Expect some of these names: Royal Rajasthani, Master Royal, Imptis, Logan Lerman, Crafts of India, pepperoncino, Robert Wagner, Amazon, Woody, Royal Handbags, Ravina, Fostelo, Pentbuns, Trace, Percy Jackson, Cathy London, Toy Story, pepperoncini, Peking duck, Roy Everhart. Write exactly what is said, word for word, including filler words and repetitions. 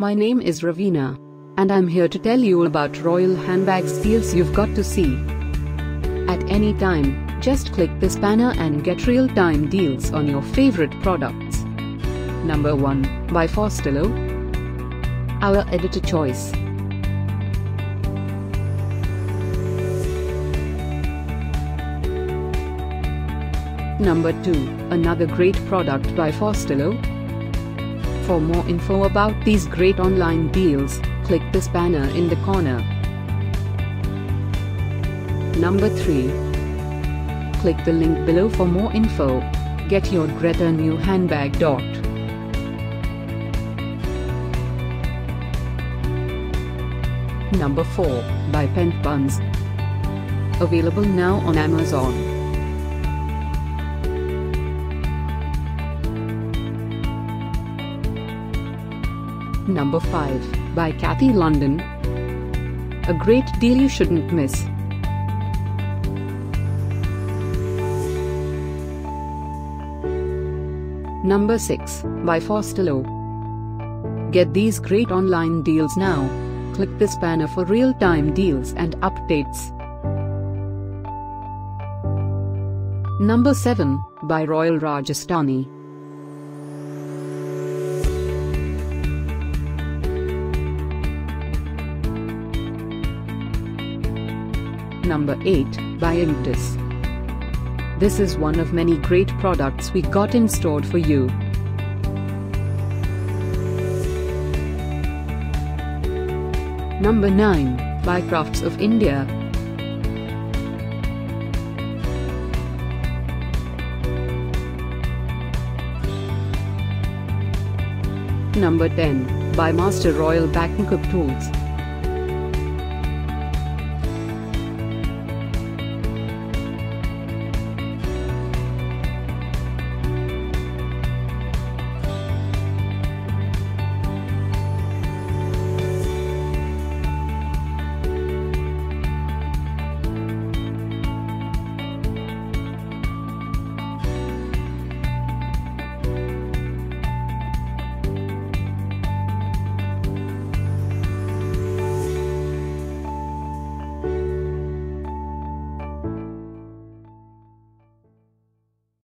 My name is Ravina, and I'm here to tell you about Royal Handbags deals you've got to see. At any time, just click this banner and get real-time deals on your favorite products. Number one, by Fostelo. Our editor choice. Number two, another great product by Fostelo. For more info about these great online deals, click this banner in the corner. Number three. Click the link below for more info. Get your Greta new handbag. Dot. Number four, by Pentbuns. Available now on Amazon. Number five, by Cathy London. A great deal you shouldn't miss. Number six, by Fostelo. Get these great online deals now. Click this banner for real-time deals and updates. Number seven, by Royal Rajasthani. Number eight, by Imptis. This is one of many great products we got in store for you. Number nine, by Crafts of India. Number ten, by Master Royal Backing Up Tools.